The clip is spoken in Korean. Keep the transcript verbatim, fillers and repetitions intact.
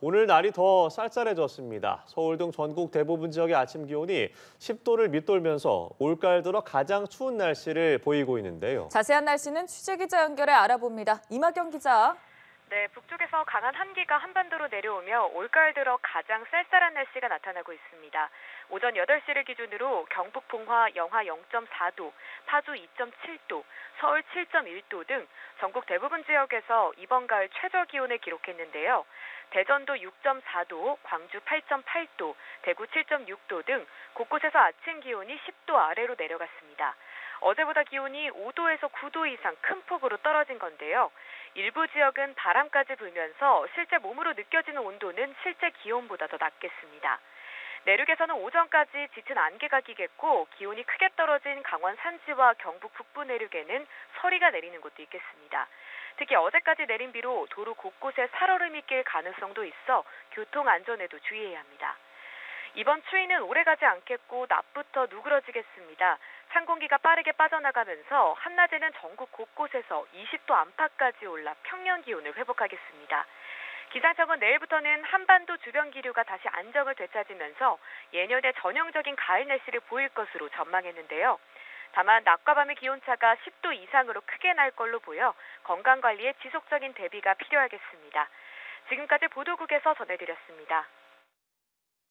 오늘 날이 더 쌀쌀해졌습니다. 서울 등 전국 대부분 지역의 아침 기온이 십 도를 밑돌면서 올가을 들어 가장 추운 날씨를 보이고 있는데요. 자세한 날씨는 취재기자 연결해 알아봅니다. 임하경 기자. 네, 북쪽에서 강한 한기가 한반도로 내려오며 올가을 들어 가장 쌀쌀한 날씨가 나타나고 있습니다. 오전 여덟 시를 기준으로 경북 봉화 영하 영 점 사 도, 파주 이 점 칠 도, 서울 칠 점 일 도 등 전국 대부분 지역에서 이번 가을 최저 기온을 기록했는데요. 대전도 육 점 사 도, 광주 팔 점 팔 도, 대구 칠 점 육 도 등 곳곳에서 아침 기온이 십 도 아래로 내려갔습니다. 어제보다 기온이 오 도에서 구 도 이상 큰 폭으로 떨어진 건데요. 일부 지역은 바람까지 불면서 실제 몸으로 느껴지는 온도는 실제 기온보다 더 낮겠습니다. 내륙에서는 오전까지 짙은 안개가 끼겠고 기온이 크게 떨어진 강원 산지와 경북 북부 내륙에는 서리가 내리는 곳도 있겠습니다. 특히 어제까지 내린 비로 도로 곳곳에 살얼음이 낄 가능성도 있어 교통 안전에도 주의해야 합니다. 이번 추위는 오래가지 않겠고 낮부터 누그러지겠습니다. 찬 공기가 빠르게 빠져나가면서 한낮에는 전국 곳곳에서 이십 도 안팎까지 올라 평년 기온을 회복하겠습니다. 기상청은 내일부터는 한반도 주변 기류가 다시 안정을 되찾으면서 예년의 전형적인 가을 날씨를 보일 것으로 전망했는데요. 다만 낮과 밤의 기온차가 십 도 이상으로 크게 날 걸로 보여 건강관리에 지속적인 대비가 필요하겠습니다. 지금까지 보도국에서 전해드렸습니다.